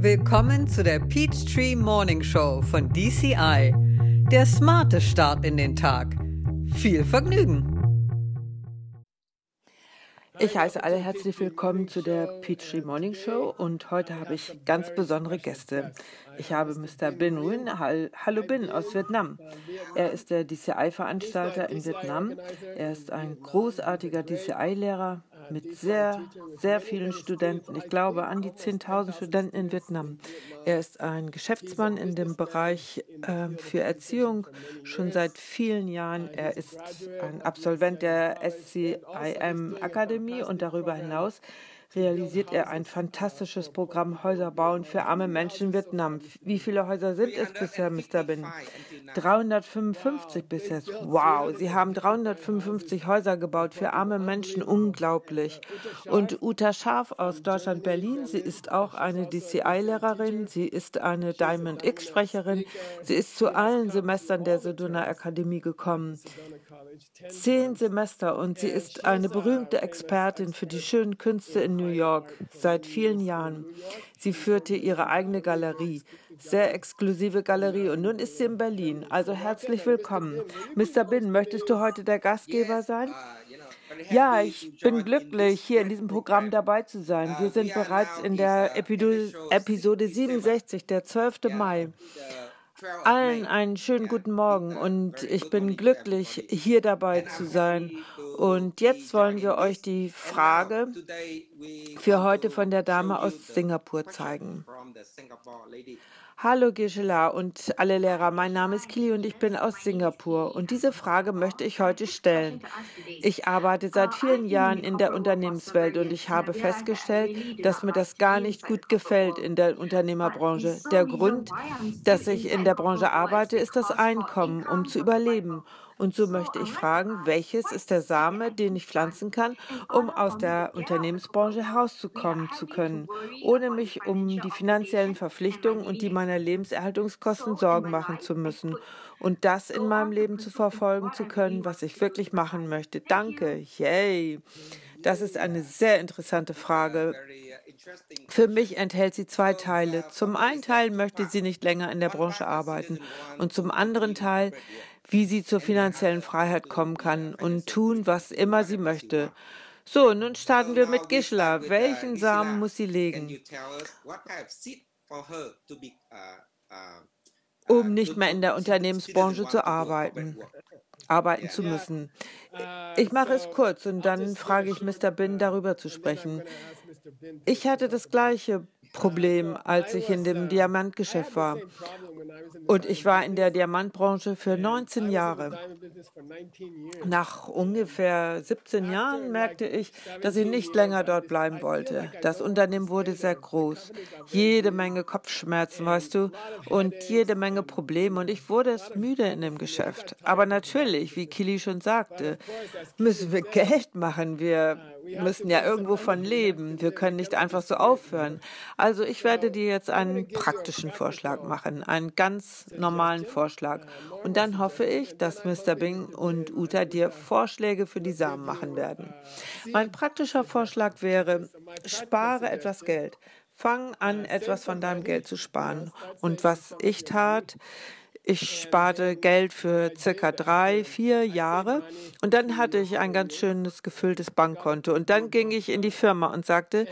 Willkommen zu der Peach Tree Morning Show von DCI. Der smarte Start in den Tag. Viel Vergnügen! Ich heiße alle herzlich willkommen zu der Peach Tree Morning Show und heute habe ich ganz besondere Gäste. Ich habe Mr. Binh Huynh, hallo Binh, aus Vietnam. Er ist der DCI-Veranstalter in Vietnam. Er ist ein großartiger DCI-Lehrer mit sehr, sehr vielen Studenten. Ich glaube an die 10.000 Studenten in Vietnam. Er ist ein Geschäftsmann in dem Bereich für Erziehung schon seit vielen Jahren. Er ist ein Absolvent der SCIM Academy und darüber hinaus realisiert er ein fantastisches Programm Häuser bauen für arme Menschen in Vietnam. Wie viele Häuser sind es bisher, Mr. Binh? 355 bisher. Wow, Sie haben 355 Häuser gebaut für arme Menschen. Unglaublich. Und Uta Schaaf aus Deutschland, Berlin. Sie ist auch eine DCI-Lehrerin. Sie ist eine Diamond-X-Sprecherin. Sie ist zu allen Semestern der Sedona Akademie gekommen. 10 Semester. Und sie ist eine berühmte Expertin für die schönen Künste in New York seit vielen Jahren. Sie führte ihre eigene Galerie, sehr exklusive Galerie, und nun ist sie in Berlin. Also herzlich willkommen. Mr. Binh, möchtest du heute der Gastgeber sein? Ja, ich bin glücklich, hier in diesem Programm dabei zu sein. Wir sind bereits in der Episode 67, der 12. Mai. Allen einen schönen guten Morgen und ich bin glücklich, hier dabei zu sein. Und jetzt wollen wir euch die Frage für heute von der Dame aus Singapur zeigen. Hallo Gisela und alle Lehrer, mein Name ist Kili und ich bin aus Singapur und diese Frage möchte ich heute stellen. Ich arbeite seit vielen Jahren in der Unternehmenswelt und ich habe festgestellt, dass mir das gar nicht gut gefällt in der Unternehmerbranche. Der Grund, dass ich in der Branche arbeite, ist das Einkommen, um zu überleben. Und so möchte ich fragen, welches ist der Same, den ich pflanzen kann, um aus der Unternehmensbranche herauszukommen zu können, ohne mich um die finanziellen Verpflichtungen und die meiner Lebenserhaltungskosten Sorgen machen zu müssen und das in meinem Leben zu verfolgen zu können, was ich wirklich machen möchte. Danke. Yay. Das ist eine sehr interessante Frage. Für mich enthält sie 2 Teile. Zum einen Teil möchte sie nicht länger in der Branche arbeiten und zum anderen Teil, wie sie zur finanziellen Freiheit kommen kann und tun, was immer sie möchte. So, nun starten wir mit Gisela. Welchen Samen muss sie legen, um nicht mehr in der Unternehmensbranche zu arbeiten zu müssen? Ich mache es kurz und dann frage ich Mr. Binh, darüber zu sprechen. Ich hatte das gleiche Problem, als ich in dem Diamantgeschäft war. Und ich war in der Diamantbranche für 19 Jahre. Nach ungefähr 17 Jahren merkte ich, dass ich nicht länger dort bleiben wollte. Das Unternehmen wurde sehr groß. Jede Menge Kopfschmerzen, weißt du, und jede Menge Probleme. Und ich wurde es müde in dem Geschäft. Aber natürlich, wie Kili schon sagte, müssen wir Geld machen. Wir müssen ja irgendwo von leben. Wir können nicht einfach so aufhören. Also ich werde dir jetzt einen praktischen Vorschlag machen, einen ganz normalen Vorschlag. Und dann hoffe ich, dass Mr. Binh und Uta dir Vorschläge für die Samen machen werden. Mein praktischer Vorschlag wäre, spare etwas Geld. Fang an, etwas von deinem Geld zu sparen. Und was ich tat, ich sparte Geld für circa 3, 4 Jahre und dann hatte ich ein ganz schönes gefülltes Bankkonto. Und dann ging ich in die Firma und sagte,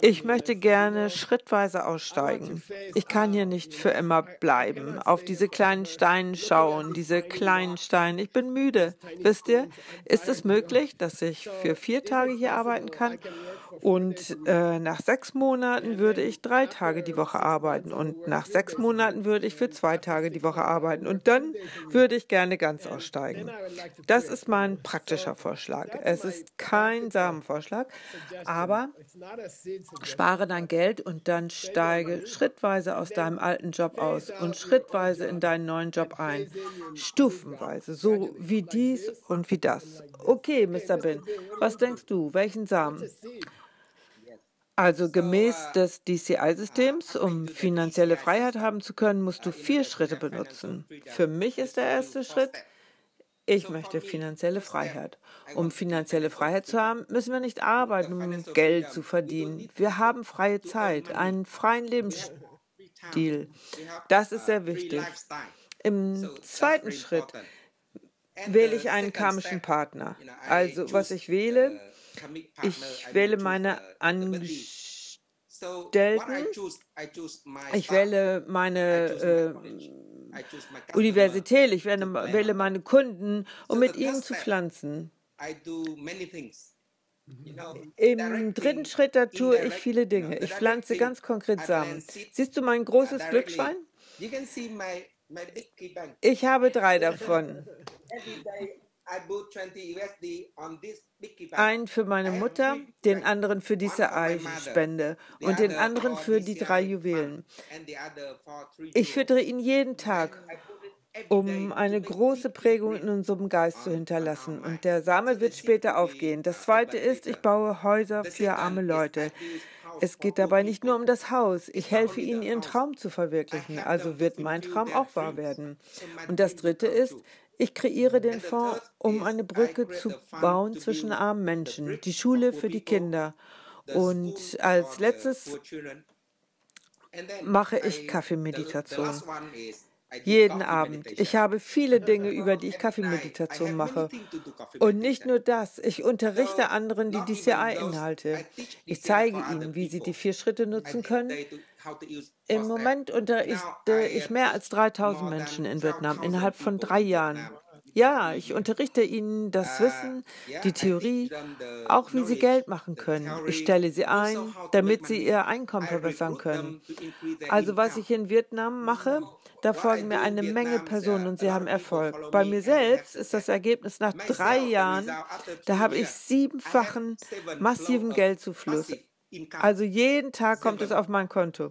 ich möchte gerne schrittweise aussteigen. Ich kann hier nicht für immer bleiben, auf diese kleinen Steine schauen, diese kleinen Steine. Ich bin müde, wisst ihr? Ist es möglich, dass ich für 4 Tage hier arbeiten kann? Und nach 6 Monaten würde ich 3 Tage die Woche arbeiten und nach 6 Monaten würde ich für 2 Tage die Woche arbeiten und dann würde ich gerne ganz aussteigen. Das ist mein praktischer Vorschlag. Es ist kein Samenvorschlag, aber spare dein Geld und dann steige schrittweise aus deinem alten Job aus und schrittweise in deinen neuen Job ein, stufenweise, so wie dies und wie das. Okay, Mr. Binh, was denkst du, welchen Samen? Also gemäß des DCI-Systems, um finanzielle Freiheit haben zu können, musst du 4 Schritte benutzen. Für mich ist der erste Schritt, Ich möchte finanzielle Freiheit. Um finanzielle Freiheit zu haben, müssen wir nicht arbeiten, um Geld zu verdienen. Wir haben freie Zeit, einen freien Lebensstil. Das ist sehr wichtig. Im zweiten Schritt wähle ich einen karmischen Partner. Also, was ich wähle meine Angestellten, ich wähle meine Universität, ich wähle meine Kunden, um mit ihnen zu pflanzen. Im dritten Schritt, da tue ich viele Dinge. Ich pflanze ganz konkret Samen. Siehst du mein großes Glücksschwein? Ich habe 3 davon. Einen für meine Mutter, den anderen für diese DCI-Spende und den anderen für die 3 Juwelen. Ich füttere ihn jeden Tag, um eine große Prägung in unserem Geist zu hinterlassen. Und der Same wird später aufgehen. Das zweite ist, ich baue Häuser für arme Leute. Es geht dabei nicht nur um das Haus. Ich helfe ihnen, ihren Traum zu verwirklichen. Also wird mein Traum auch wahr werden. Und das dritte ist, ich kreiere den Fonds, um eine Brücke zu bauen zwischen armen Menschen, die Schule für die Kinder. Und als letztes mache ich Kaffeemeditation. Jeden Abend. Ich habe viele Dinge, über die ich Kaffeemeditation mache. Und nicht nur das, ich unterrichte anderen die DCI-Inhalte. Ich zeige ihnen, wie sie die 4 Schritte nutzen können. Im Moment unterrichte ich mehr als 3000 Menschen in Vietnam innerhalb von 3 Jahren. Ja, ich unterrichte ihnen das Wissen, die Theorie, auch wie sie Geld machen können. Ich stelle sie ein, damit sie ihr Einkommen verbessern können. Also was ich in Vietnam mache, da folgen mir eine Menge Personen und sie haben Erfolg. Bei mir selbst ist das Ergebnis nach 3 Jahren, da habe ich 7-fachen massiven Geldzufluss. Also jeden Tag kommt es auf mein Konto.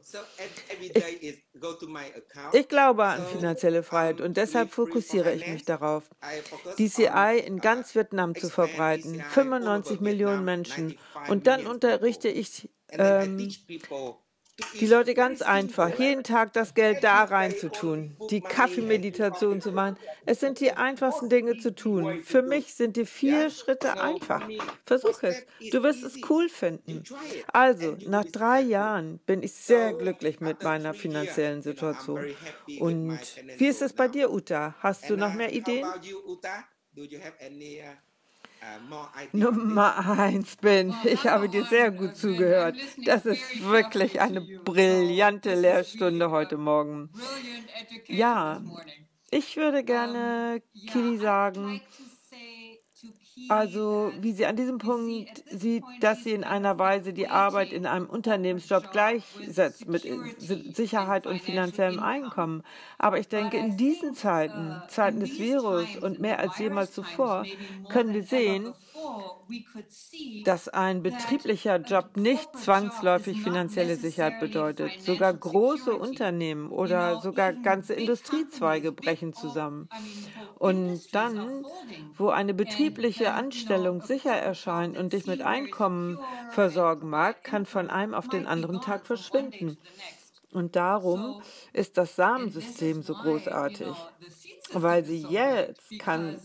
Ich glaube an finanzielle Freiheit und deshalb fokussiere ich mich darauf, DCI in ganz Vietnam zu verbreiten, 95 Millionen Menschen. Und dann unterrichte ich die Leute ganz einfach, jeden Tag das Geld da reinzutun, die Kaffeemeditation zu machen. Es sind die einfachsten Dinge zu tun. Für mich sind die 4 Schritte einfach. Versuch es. Du wirst es cool finden. Also, nach 3 Jahren bin ich sehr glücklich mit meiner finanziellen Situation. Und wie ist es bei dir, Uta? Hast du noch mehr Ideen? Nummer 1, Binh, ich habe dir sehr gut zugehört. Das ist wirklich eine brillante Lehrstunde heute Morgen. Ja, ich würde gerne Kili sagen, also wie sie an diesem Punkt sieht, dass sie in einer Weise die Arbeit in einem Unternehmensjob gleichsetzt mit Sicherheit und finanziellem Einkommen. Aber ich denke, in diesen Zeiten, Zeiten des Virus und mehr als jemals zuvor, können wir sehen, dass ein betrieblicher Job nicht zwangsläufig finanzielle Sicherheit bedeutet. Sogar große Unternehmen oder sogar ganze Industriezweige brechen zusammen. Und dann, wo eine betriebliche Anstellung sicher erscheint und dich mit Einkommen versorgen mag, kann von einem auf den anderen Tag verschwinden. Und darum ist das Samensystem so großartig, weil sie jetzt kann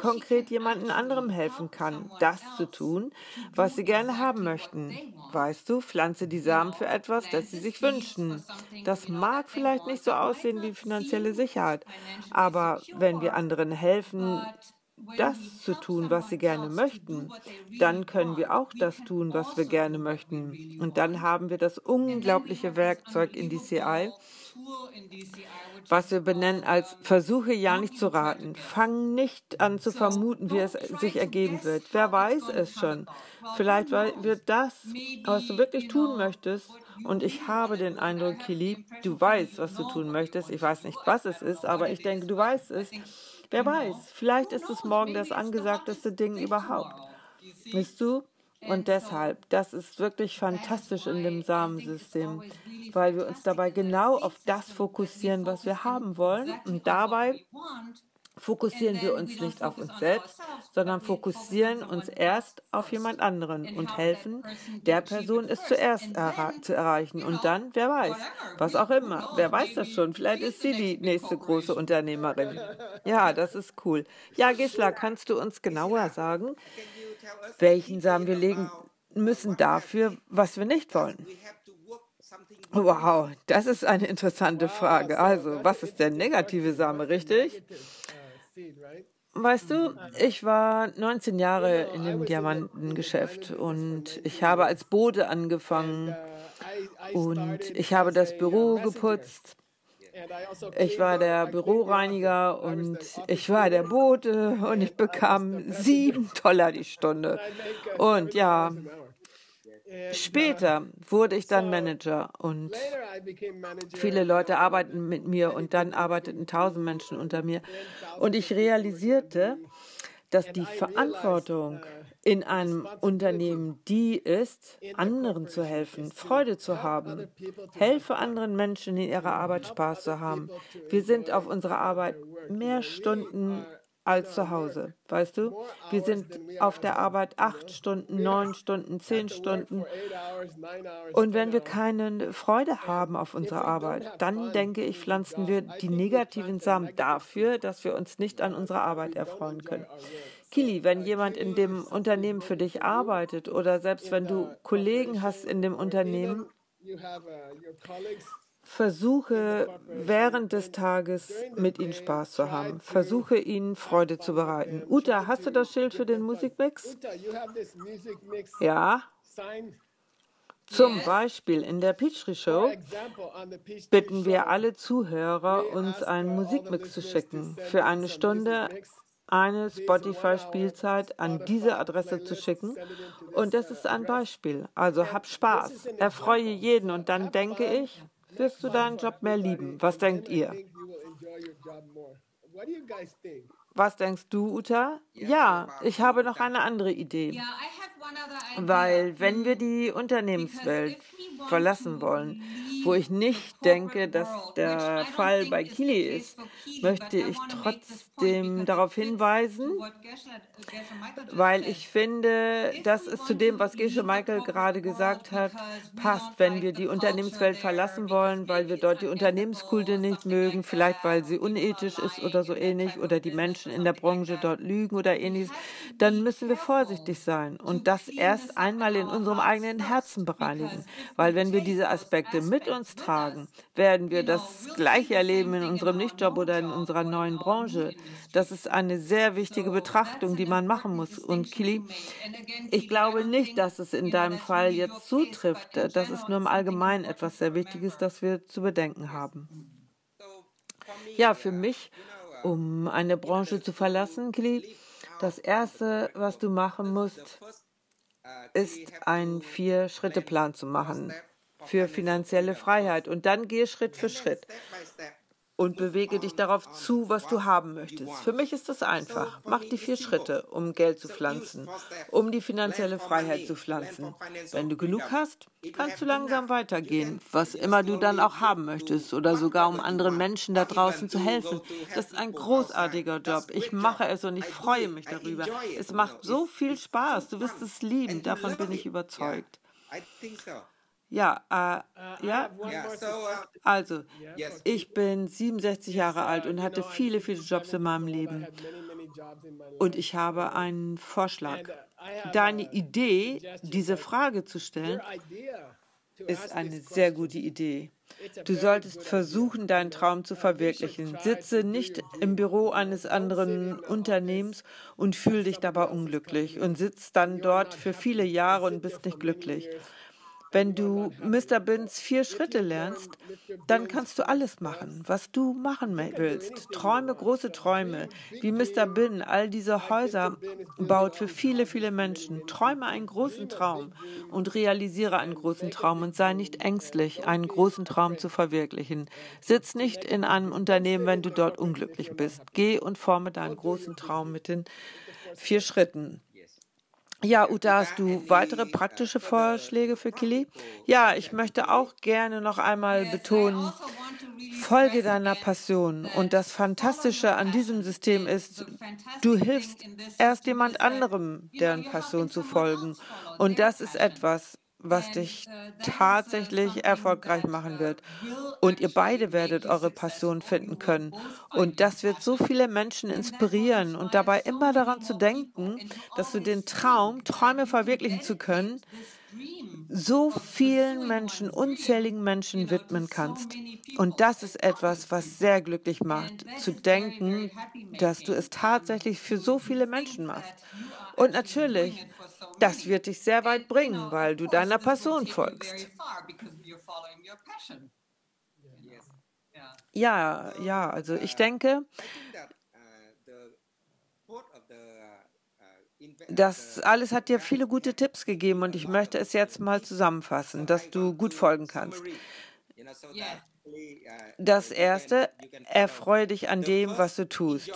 konkret jemandem anderem helfen kann, das zu tun, was sie gerne haben möchten. Weißt du, pflanze die Samen für etwas, das sie sich wünschen. Das mag vielleicht nicht so aussehen wie finanzielle Sicherheit, aber wenn wir anderen helfen, das zu tun, was sie gerne möchten, dann können wir auch das tun, was wir gerne möchten. Und dann haben wir das unglaubliche Werkzeug in DCI, was wir benennen als versuche ja nicht zu raten. Fang nicht an zu vermuten, wie es sich ergeben wird. Wer weiß es schon? Vielleicht wird das, was du wirklich tun möchtest. Und ich habe den Eindruck, Kili, du weißt, was du tun möchtest. Ich weiß nicht, was es ist, aber ich denke, du weißt es. Wer weiß, vielleicht ist es morgen das angesagteste Ding überhaupt. Weißt du? Und deshalb, das ist wirklich fantastisch in dem Samensystem, weil wir uns dabei genau auf das fokussieren, was wir haben wollen und dabei fokussieren wir uns nicht auf uns selbst, sondern fokussieren uns erst auf jemand anderen und helfen der Person, es zuerst zu erreichen. Und dann, wer weiß, was auch immer. Wer weiß das schon? Vielleicht ist sie die nächste große Unternehmerin. Ja, das ist cool. Ja, Gisela, kannst du uns genauer sagen, welchen Samen wir legen müssen dafür, was wir nicht wollen? Wow, das ist eine interessante Frage. Also, was ist der negative Same, richtig? Weißt du, ich war 19 Jahre in dem Diamantengeschäft und ich habe als Bote angefangen und ich habe das Büro geputzt. Ich war der Büroreiniger und ich war der Bote und ich bekam $7 die Stunde. Und ja, später wurde ich dann Manager und viele Leute arbeiten mit mir und dann arbeiteten 1000 Menschen unter mir. Und ich realisierte, dass die Verantwortung in einem Unternehmen die ist, anderen zu helfen, Freude zu haben. Helfe anderen Menschen, in ihrer Arbeit Spaß zu haben. Wir sind auf unserer Arbeit mehr Stunden als zu Hause, weißt du? Wir sind auf der Arbeit 8 Stunden, 9 Stunden, 10 Stunden. Und wenn wir keine Freude haben auf unserer Arbeit, dann, denke ich, pflanzen wir die negativen Samen dafür, dass wir uns nicht an unserer Arbeit erfreuen können. Kili, wenn jemand in dem Unternehmen für dich arbeitet oder selbst wenn du Kollegen hast in dem Unternehmen, versuche, während des Tages mit ihnen Spaß zu haben. Versuche, ihnen Freude zu bereiten. Uta, hast du das Schild für den Musikmix? Ja. Zum Beispiel in der Peach Tree Show bitten wir alle Zuhörer, uns einen Musikmix zu schicken. Für eine Stunde eine Spotify-Spielzeit an diese Adresse zu schicken. Und das ist ein Beispiel. Also hab Spaß, erfreue jeden und dann, denke ich, wirst du deinen Job mehr lieben? Was denkt ihr? Was denkst du, Uta? Ja, ich habe noch eine andere Idee. Weil wenn wir die Unternehmenswelt verlassen wollen, wo ich nicht denke, dass der Fall bei Kili ist, möchte ich trotzdem darauf hinweisen, weil ich finde, das ist zu dem, was Gesche Michael gerade gesagt hat, passt, wenn wir die Unternehmenswelt verlassen wollen, weil wir dort die Unternehmenskultur nicht mögen, vielleicht weil sie unethisch ist oder so ähnlich oder die Menschen in der Branche dort lügen oder ähnliches, dann müssen wir vorsichtig sein und das erst einmal in unserem eigenen Herzen bereinigen, weil wenn wir diese Aspekte mit uns tragen, werden wir das Gleiche erleben in unserem Nichtjob oder in unserer neuen Branche. Das ist eine sehr wichtige Betrachtung, die man machen muss. Und Kili, ich glaube nicht, dass es in deinem Fall jetzt zutrifft. Das ist nur im Allgemeinen etwas sehr Wichtiges, das wir zu bedenken haben. Ja, für mich, um eine Branche zu verlassen, Kili, das Erste, was du machen musst, ist einen 4-Schritte-Plan zu machen für finanzielle Freiheit. Und dann gehe Schritt für Schritt und bewege dich darauf zu, was du haben möchtest. Für mich ist das einfach. Mach die 4 Schritte, um Geld zu pflanzen, um die finanzielle Freiheit zu pflanzen. Wenn du genug hast, kannst du langsam weitergehen, was immer du dann auch haben möchtest oder sogar um anderen Menschen da draußen zu helfen. Das ist ein großartiger Job. Ich mache es und ich freue mich darüber. Es macht so viel Spaß. Du wirst es lieben. Davon bin ich überzeugt. Ja, ja, also ich bin 67 Jahre alt und hatte viele, viele Jobs in meinem Leben und ich habe einen Vorschlag. Deine Idee, diese Frage zu stellen, ist eine sehr gute Idee. Du solltest versuchen, deinen Traum zu verwirklichen. Sitze nicht im Büro eines anderen Unternehmens und fühl dich dabei unglücklich und sitzt dann dort für viele Jahre und bist nicht glücklich. Wenn du Mr. Bins 4 Schritte lernst, dann kannst du alles machen, was du machen willst. Träume, große Träume, wie Mr. Bin all diese Häuser baut für viele, viele Menschen. Träume einen großen Traum und realisiere einen großen Traum und sei nicht ängstlich, einen großen Traum zu verwirklichen. Sitz nicht in einem Unternehmen, wenn du dort unglücklich bist. Geh und forme deinen großen Traum mit den 4 Schritten. Ja, Uta, hast du weitere praktische Vorschläge für Kili? Ja, ich möchte auch gerne noch einmal betonen, Folge deiner Passion. Und das Fantastische an diesem System ist, du hilfst erst jemand anderem, deren Passion zu folgen. Und das ist etwas, was dich tatsächlich erfolgreich machen wird. Und ihr beide werdet eure Passion finden können. Und das wird so viele Menschen inspirieren. Und dabei immer daran zu denken, dass du den Traum, Träume verwirklichen zu können, so vielen Menschen, unzähligen Menschen widmen kannst. Und das ist etwas, was sehr glücklich macht, zu denken, dass du es tatsächlich für so viele Menschen machst. Und natürlich, das wird dich sehr weit bringen, weil du deiner Passion folgst. Ja, also ich denke, das alles hat dir viele gute Tipps gegeben und ich möchte es jetzt mal zusammenfassen, dass du gut folgen kannst. Das Erste, erfreue dich an dem, was du tust.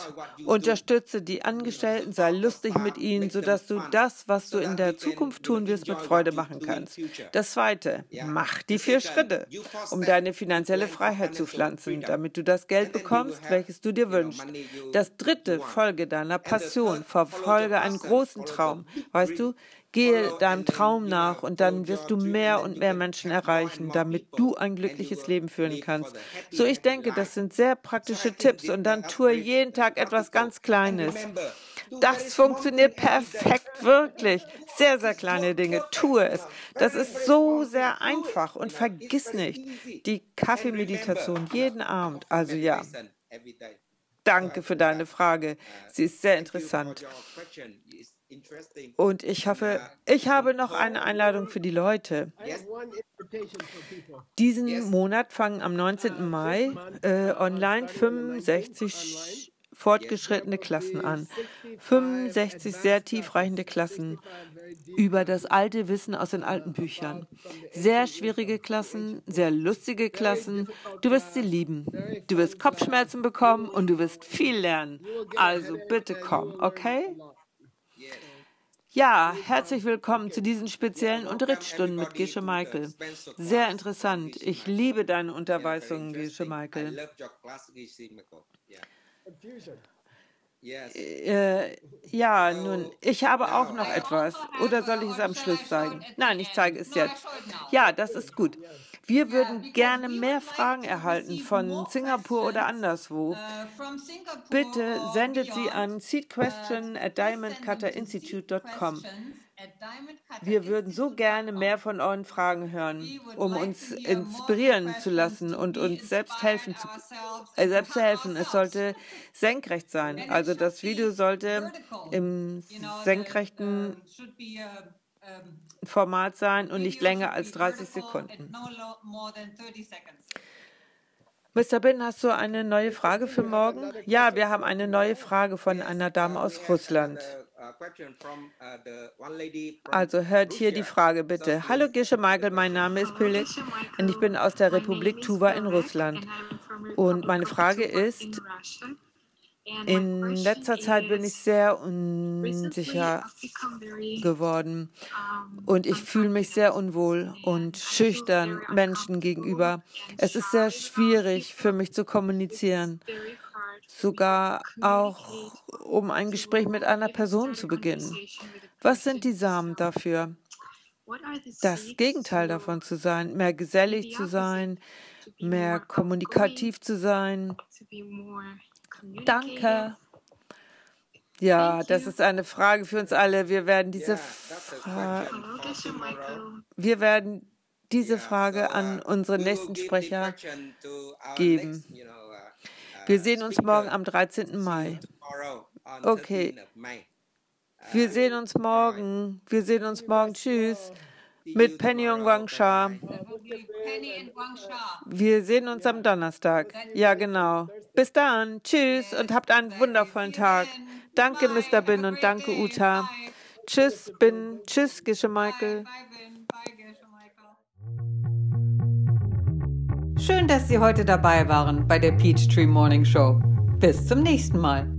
Unterstütze die Angestellten, sei lustig mit ihnen, sodass du das, was du in der Zukunft tun wirst, mit Freude machen kannst. Das Zweite, mach die 4 Schritte, um deine finanzielle Freiheit zu pflanzen, damit du das Geld bekommst, welches du dir wünschst. Das Dritte, folge deiner Passion, verfolge einen großen Traum. Weißt du, gehe deinem Traum nach und dann wirst du mehr und mehr Menschen erreichen, damit du ein glückliches Leben führen kannst. So, ich denke, das sind sehr praktische Tipps und dann tue jeden Tag etwas ganz Kleines. Das funktioniert perfekt, wirklich. Sehr, sehr kleine Dinge. Tue es. Das ist so sehr einfach und vergiss nicht die Kaffeemeditation jeden Abend. Also ja, danke für deine Frage. Sie ist sehr interessant. Und ich hoffe, ich habe noch eine Einladung für die Leute. Diesen Monat fangen am 19. Mai online 65 fortgeschrittene Klassen an. 65 sehr tiefreichende Klassen über das alte Wissen aus den alten Büchern. Sehr schwierige Klassen, sehr lustige Klassen. Du wirst sie lieben. Du wirst Kopfschmerzen bekommen und du wirst viel lernen. Also bitte komm, okay? Ja, herzlich willkommen zu diesen speziellen Unterrichtsstunden mit Gesche Michael. Sehr interessant. Ich liebe deine Unterweisungen, Gesche Michael. Ja, nun, ich habe auch noch etwas. Oder soll ich es am Schluss zeigen? Nein, ich zeige es jetzt. Ja, das ist gut. Wir würden gerne mehr Fragen erhalten von Singapur oder anderswo. Bitte sendet sie an seedquestion@diamondcutterinstitute.com. Wir würden so gerne mehr von euren Fragen hören, um uns inspirieren zu lassen und uns selbst zu helfen. Es sollte senkrecht sein. Also das Video sollte im senkrechten Format sein und nicht länger als 30 Sekunden. Mr. Binh, hast du eine neue Frage für morgen? Ja, wir haben eine neue Frage von einer Dame aus Russland. Also hört hier die Frage bitte. Hallo Gesche Michael, mein Name ist Pili und ich bin aus der Republik Tuva in Russland. Und meine Frage ist, in letzter Zeit bin ich sehr unsicher geworden und ich fühle mich sehr unwohl und schüchtern Menschen gegenüber. Es ist sehr schwierig für mich zu kommunizieren, sogar auch um ein Gespräch mit einer Person zu beginnen. Was sind die Samen dafür? Das Gegenteil davon zu sein, mehr gesellig zu sein, mehr kommunikativ zu sein. Danke. Ja, das ist eine Frage für uns alle. Wir werden diese Frage an unseren nächsten Sprecher geben. Wir sehen uns morgen am 13. Mai. Okay. Wir sehen uns morgen. Tschüss. Mit Penny und Guangsha. Wir sehen uns am Donnerstag. Ja, genau. Bis dann. Tschüss und habt einen wundervollen Tag. Danke, Mr. Binh und danke, Uta. Tschüss, Binh. Tschüss, Gesche Michael. Schön, dass Sie heute dabei waren bei der Peach Tree Morning Show. Bis zum nächsten Mal.